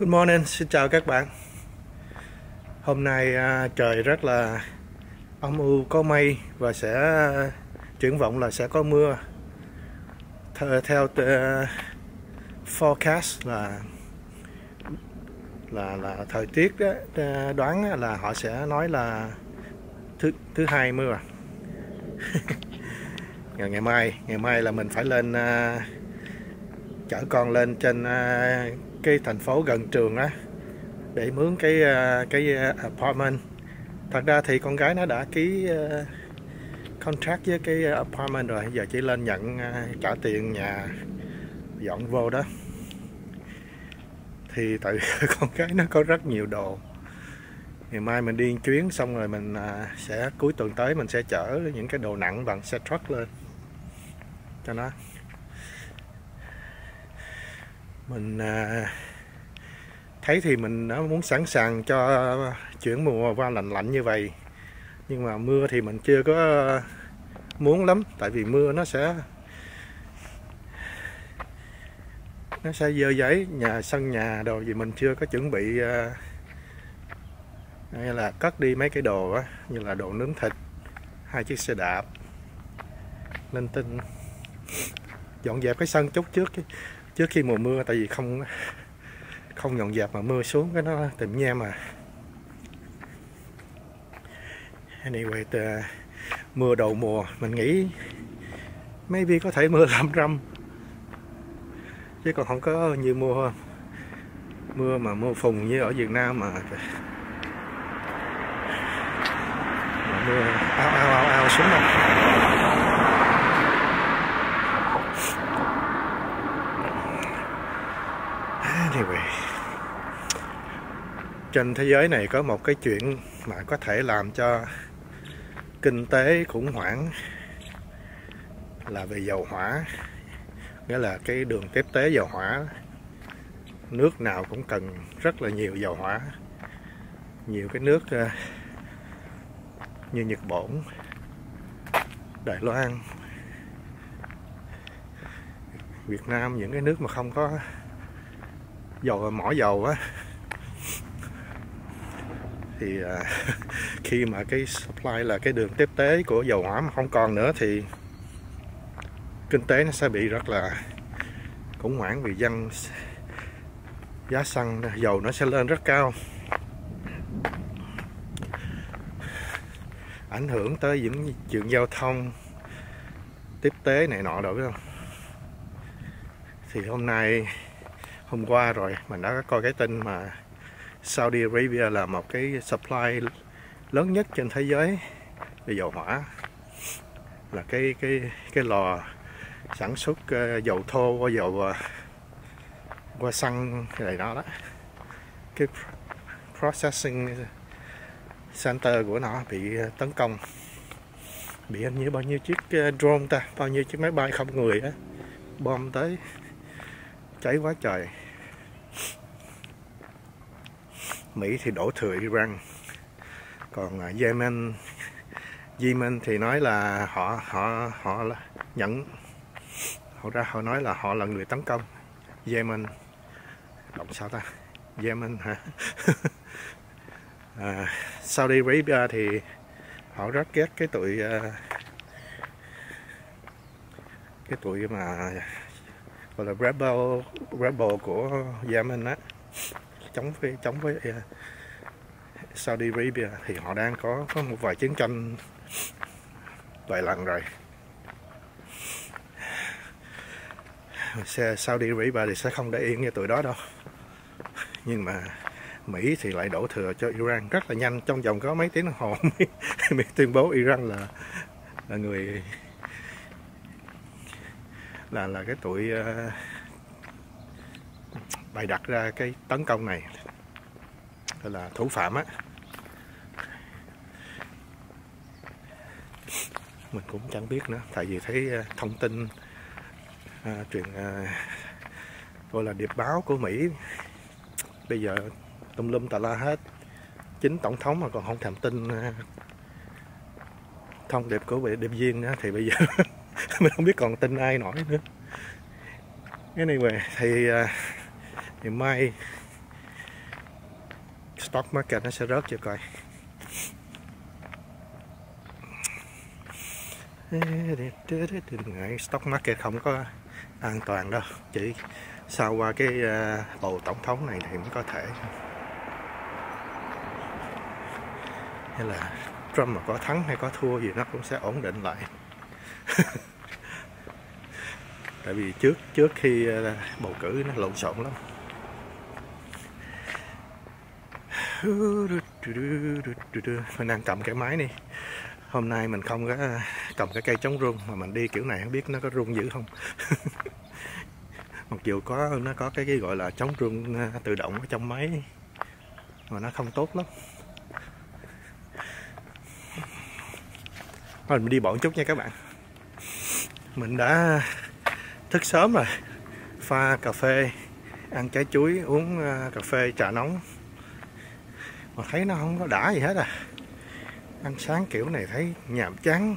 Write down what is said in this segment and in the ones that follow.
Good morning, xin chào các bạn. Hôm nay trời rất là âm u, có mây và sẽ triển vọng là sẽ có mưa. Theo forecast là thời tiết đó, đoán là họ sẽ nói là thứ hai mưa. ngày mai là mình phải lên chở con lên trên cái thành phố gần trường á để mướn cái apartment. Thật ra thì con gái nó đã ký contract với cái apartment rồi, giờ chỉ lên nhận trả tiền nhà dọn vô đó. Thì tại con gái nó có rất nhiều đồ, ngày mai mình đi chuyến xong rồi mình sẽ cuối tuần tới mình sẽ chở những cái đồ nặng bằng xe truck lên cho nó. Mình thấy thì mình muốn sẵn sàng cho chuyển mùa qua lạnh lạnh như vậy, nhưng mà mưa thì mình chưa có muốn lắm, tại vì mưa nó sẽ dơ giấy nhà sân nhà đồ gì. Mình chưa có chuẩn bị hay là cất đi mấy cái đồ đó, như là đồ nướng thịt, 2 chiếc xe đạp linh tinh, dọn dẹp cái sân chút trước khi mùa mưa, tại vì không dọn dẹp mà mưa xuống cái nó tịm nhem mà. Anyway, mưa đầu mùa mình nghĩ maybe có thể mưa râm râm, chứ còn không có như mưa phùn như ở Việt Nam mà mưa ao xuống đâu. Anyway, trên thế giới này có một cái chuyện mà có thể làm cho kinh tế khủng hoảng là về dầu hỏa, nghĩa là cái đường tiếp tế dầu hỏa. Nước nào cũng cần rất là nhiều dầu hỏa, nhiều cái nước như Nhật Bản, Đài Loan, Việt Nam, những cái nước mà không có dầu, mỏ dầu á, thì khi mà cái supply là cái đường tiếp tế của dầu hỏa mà không còn nữa thì kinh tế nó sẽ bị rất là khủng hoảng, vì giá xăng dầu nó sẽ lên rất cao, ảnh hưởng tới những chuyện giao thông tiếp tế này nọ rồi, biết không? Thì hôm qua rồi mình đã coi cái tin mà Saudi Arabia là một cái supply lớn nhất trên thế giới về dầu hỏa, là cái lò sản xuất dầu thô qua dầu qua xăng này đó đó, cái processing center của nó bị tấn công, bị bao nhiêu chiếc drone ta, bao nhiêu chiếc máy bay không người á bom tới, cháy quá trời. Mỹ thì đổ thừa Iran, còn Yemen thì nói là họ nói là họ là người tấn công Yemen. Động sao ta? Yemen hả? Saudi Arabia thì họ rất ghét cái tụi mà gọi là rebel của Yemen á, chống với Saudi Arabia, thì họ đang có một vài chiến tranh vài lần rồi. Saudi Arabia thì sẽ không để yên như tụi đó đâu, nhưng mà Mỹ thì lại đổ thừa cho Iran rất là nhanh, trong vòng có mấy tiếng đồng hồ Mỹ tuyên bố Iran là người là cái tụi bày đặt ra cái tấn công này, là thủ phạm á. Mình cũng chẳng biết nữa, tại vì thấy thông tin chuyện gọi là điệp báo của Mỹ bây giờ tùm lum tà la hết. Chính tổng thống mà còn không thèm tin thông điệp của vị điệp viên nữa thì bây giờ mình không biết còn tin ai nổi nữa. Anyway, thì ngày mai stock market nó sẽ rớt chưa coi. Stock market không có an toàn đâu, chỉ sau qua cái bầu tổng thống này thì mới có thể, hay là Trump mà có thắng hay có thua gì nó cũng sẽ ổn định lại. Tại vì trước khi bầu cử nó lộn xộn lắm. Mình đang cầm cái máy đi. Hôm nay mình không có cầm cái cây chống rung mà mình đi kiểu này, không biết nó có rung dữ không. Mặc dù nó có cái gọi là chống rung tự động ở trong máy mà nó không tốt lắm. Thôi mình đi bộ một chút nha các bạn. Mình đã thức sớm rồi, pha cà phê, ăn trái chuối, uống cà phê trà nóng mà thấy nó không có đã gì hết à. Ăn sáng kiểu này thấy nhàm chán,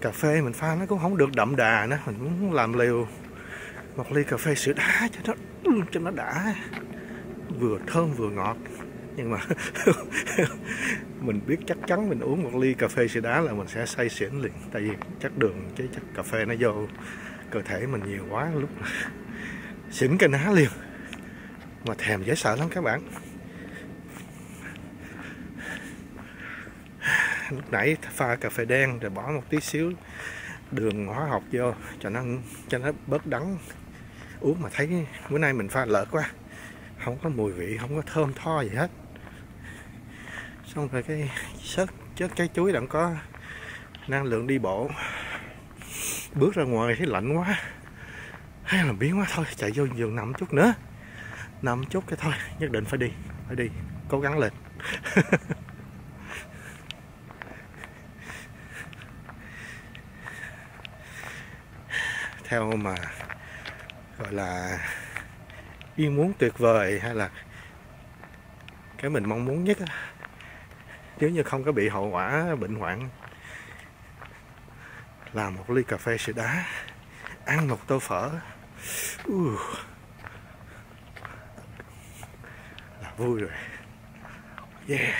cà phê mình pha nó cũng không được đậm đà nữa. Mình muốn làm liều một ly cà phê sữa đá cho nó đã, vừa thơm vừa ngọt. Nhưng mà mình biết chắc chắn mình uống một ly cà phê sữa đá là mình sẽ say xỉn liền. Tại vì chắc đường chứ chắc cà phê nó vô cơ thể mình nhiều quá, lúc xỉn cái ná liền. Mà thèm dễ sợ lắm các bạn. Lúc nãy pha cà phê đen rồi bỏ một tí xíu đường hóa học vô cho nó bớt đắng. Uống mà thấy bữa nay mình pha lợt quá, không có mùi vị, không có thơm tho gì hết. Xong rồi cái chết trái chuối đặng có năng lượng đi bộ. Bước ra ngoài thấy lạnh quá, hay là biến quá, thôi chạy vô giường nằm chút nữa, nằm chút cái thôi, nhất định phải đi, cố gắng lên. Theo mà gọi là ý muốn tuyệt vời hay là cái mình mong muốn nhất, nếu như không có bị hậu quả bệnh hoạn, làm một ly cà phê sữa đá, ăn một tô phở là vui rồi. Yeah.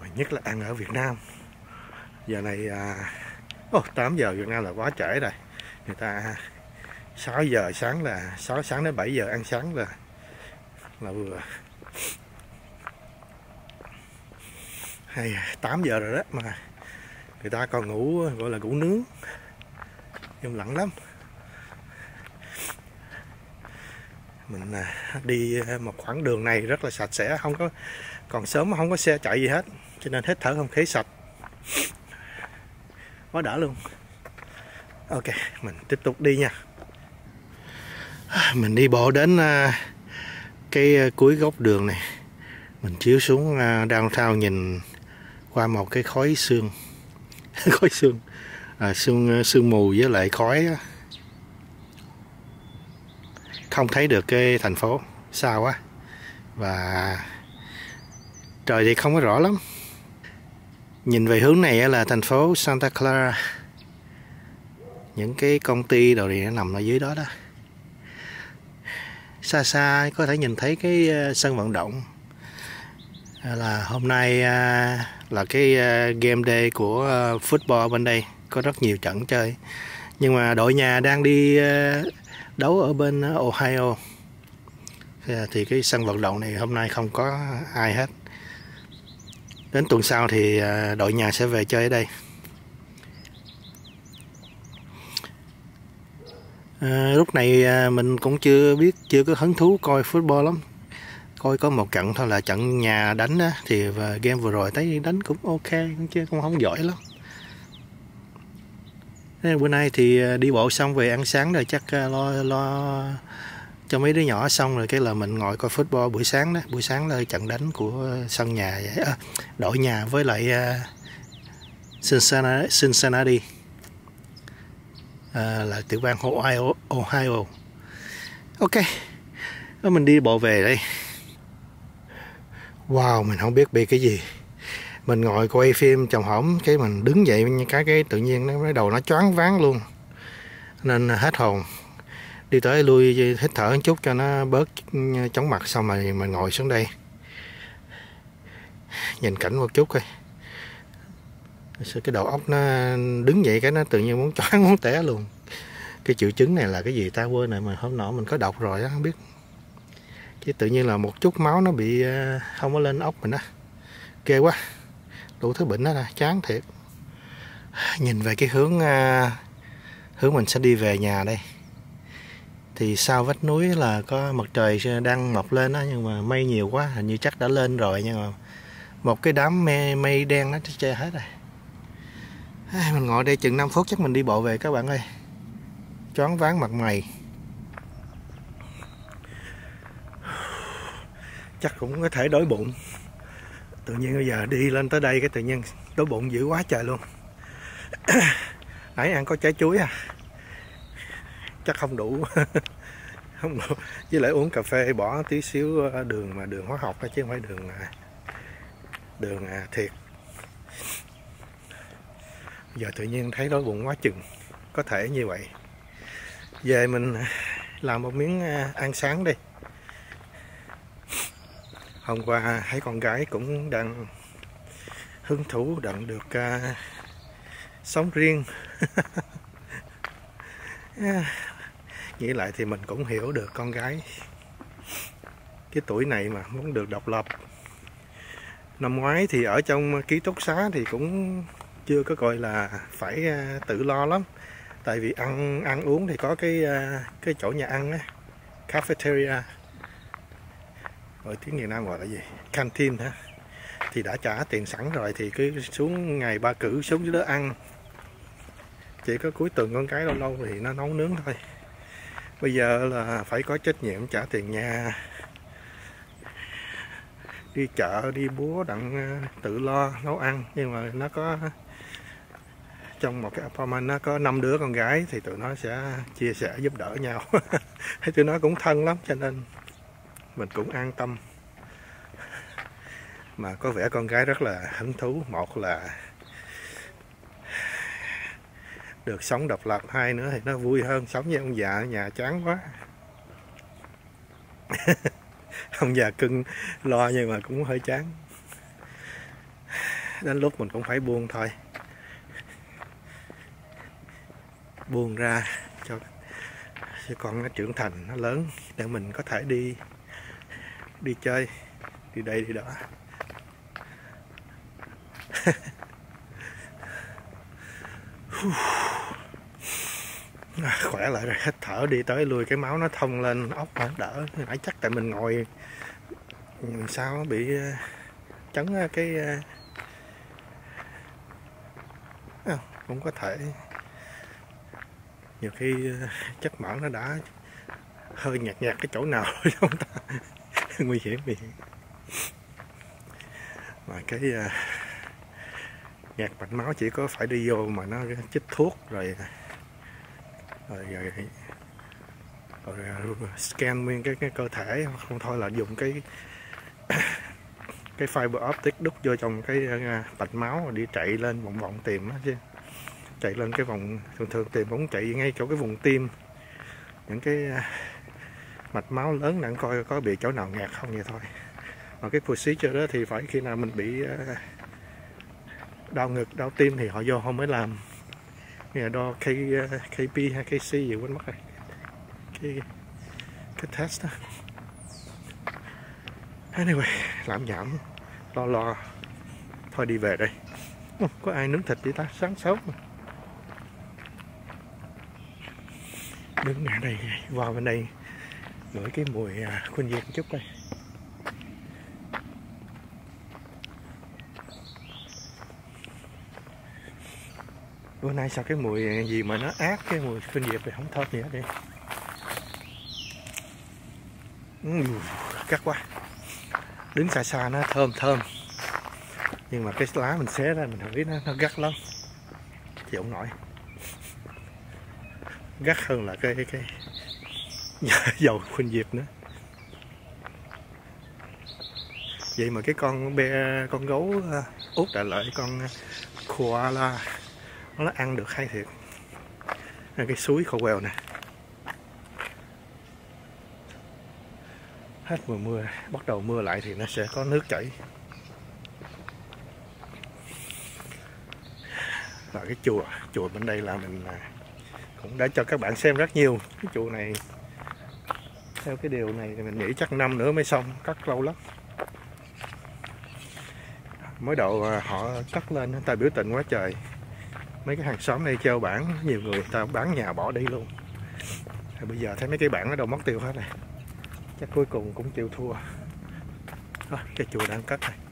Và nhất là ăn ở Việt Nam giờ này 8 giờ Việt Nam là quá trễ rồi. Người ta 6 giờ sáng là 6 sáng đến 7 giờ ăn sáng là vừa. Hay 8 giờ rồi đó mà người ta còn ngủ, gọi là ngủ nướng, im lặng lắm. Mình đi một khoảng đường này rất là sạch sẽ, không có còn sớm, không có xe chạy gì hết, cho nên hít thở không khí sạch quá đã luôn. Ok, mình tiếp tục đi nha. Mình đi bộ đến cái cuối góc đường này, mình chiếu xuống downtown nhìn qua một cái khói sương. Khói sương, sương mù với lại khói, không thấy được cái thành phố xa quá và trời thì không có rõ lắm. Nhìn về hướng này là thành phố Santa Clara, những cái công ty đồ thì nó nằm ở dưới đó đó. Xa xa có thể nhìn thấy cái sân vận động. Là hôm nay là cái game day của football bên đây, có rất nhiều trận chơi. Nhưng mà đội nhà đang đi đấu ở bên Ohio, thì cái sân vận động này hôm nay không có ai hết. Đến tuần sau thì đội nhà sẽ về chơi ở đây. Lúc này mình cũng chưa có hứng thú coi football lắm. Coi có một trận thôi, là trận nhà đánh đó, thì game vừa rồi thấy đánh cũng ok, chứ cũng không giỏi lắm. Nên bữa nay thì đi bộ xong về ăn sáng rồi, chắc lo cho mấy đứa nhỏ xong rồi cái là mình ngồi coi football buổi sáng đó. Buổi sáng là trận đánh của sân nhà, đội nhà với lại Cincinnati, là tiểu bang Ohio. Ok, mình đi bộ về đây. Wow, mình không biết bị cái gì. Mình ngồi quay phim chồng hổm, cái mình đứng dậy cái tự nhiên nó bắt đầu nó choáng váng luôn, nên hết hồn. đi tới lui hít thở một chút cho nó bớt chóng mặt, xong rồi mình ngồi xuống đây nhìn cảnh một chút coi. Cái đầu óc nó đứng vậy cái nó tự nhiên muốn choáng muốn té luôn. Cái triệu chứng này là cái gì ta quên rồi, mà hôm nọ mình có đọc rồi á, không biết. Chứ tự nhiên là một chút máu nó bị không có lên ốc mình á, ghê quá, đủ thứ bệnh đó ra, chán thiệt. Nhìn về cái hướng mình sẽ đi về nhà đây, thì sau vách núi là có mặt trời đang mọc lên đó, nhưng mà mây nhiều quá, hình như chắc đã lên rồi, nhưng mà một cái đám mây đen nó che hết rồi. Mình ngồi đây chừng 5 phút chắc mình đi bộ về các bạn ơi, choáng váng mặt mày. Chắc cũng có thể đói bụng. Tự nhiên bây giờ đi lên tới đây cái tự nhiên đói bụng dữ quá trời luôn. Nãy ăn có trái chuối à, chắc không đủ. Không đủ. Với lại uống cà phê bỏ tí xíu đường, mà đường hóa học chứ không phải đường thiệt. Giờ tự nhiên thấy đói bụng quá chừng, có thể như vậy. Về mình làm một miếng ăn sáng đi. Hôm qua thấy con gái cũng đang hứng thú đặng được sống riêng. Nghĩ lại thì mình cũng hiểu được con gái cái tuổi này mà muốn được độc lập. Năm ngoái thì ở trong ký túc xá thì cũng chưa có gọi là phải tự lo lắm, tại vì ăn uống thì có cái chỗ nhà ăn á, cafeteria, rồi tiếng Việt Nam gọi là gì, canteen hả, thì đã trả tiền sẵn rồi thì cứ xuống ngày ba cử xuống dưới đó ăn. Chỉ có cuối tuần con cái lâu lâu thì nó nấu nướng thôi. Bây giờ là phải có trách nhiệm trả tiền nhà, đi chợ đi búa đặng tự lo nấu ăn. Nhưng mà nó có trong một cái apartment nó có 5 đứa con gái thì tụi nó sẽ chia sẻ giúp đỡ nhau. Tụi nó cũng thân lắm cho nên mình cũng an tâm. Mà có vẻ con gái rất là hứng thú, một là được sống độc lập, hai nữa thì nó vui hơn, sống với ông già ở nhà chán quá. Ông già cưng lo nhưng mà cũng hơi chán. Đến lúc mình cũng phải buông thôi, buông ra cho con nó trưởng thành, nó lớn để mình có thể đi chơi, đi đây đi đó. Khỏe lại rồi, hít thở đi tới lui cái máu nó thông lên ốc nó đỡ. Nãy chắc tại mình ngồi sao bị chấn cái cũng có thể. Nhiều khi chất mỡ nó đã hơi nhạt nhạt cái chỗ nào không ta. Nguy hiểm gì mà cái nhạt mạch máu chỉ có phải đi vô mà nó chích thuốc rồi scan nguyên cái cơ thể, không thôi là dùng cái fiber optic đút vô trong cái mạch máu rồi đi chạy lên vòng vòng tìm đó chứ. Chạy lên cái vòng thường tìm cũng chạy ngay chỗ cái vùng tim, những cái mạch máu lớn đặng coi có bị chỗ nào ngạt không vậy thôi. Mà cái procedure đó thì phải khi nào mình bị đau ngực đau tim thì họ vô không mới làm. Nghe đo KP hay KC gì quên mất rồi, cái test đó. Anyway, làm giảm lo thôi, đi về đây. Có ai nướng thịt vậy ta, sáng sớm mà. Đứng ở đây vào bên đây ngửi cái mùi khuynh diệt chút đây. Bữa nay sao cái mùi gì mà nó ác, cái mùi khuynh diệp thì không thơm gì hết đi. Cắt quá. Đứng xa xa nó thơm. Nhưng mà cái lá mình xé ra mình thấy nó gắt lắm. Chịu không nổi. Gắt hơn là cái dầu khuynh diệp nữa. Vậy mà cái con gấu Út Đại Lợi, con koala nó ăn được hay thiệt. Cái suối khô quèo nè, hết mùa mưa, bắt đầu mưa lại thì nó sẽ có nước chảy. Và cái chùa bên đây là mình cũng đã cho các bạn xem rất nhiều. Cái chùa này theo cái điều này thì mình nghĩ chắc năm nữa mới xong, cất lâu lắm. Mới đầu họ cất lên, người ta biểu tình quá trời. Mấy cái hàng xóm này treo bảng, nhiều người ta bán nhà bỏ đi luôn. Thì bây giờ thấy mấy cái bảng nó đâu mất tiêu hết này. Chắc cuối cùng cũng chịu thua. Đó, cái chùa đang cất này.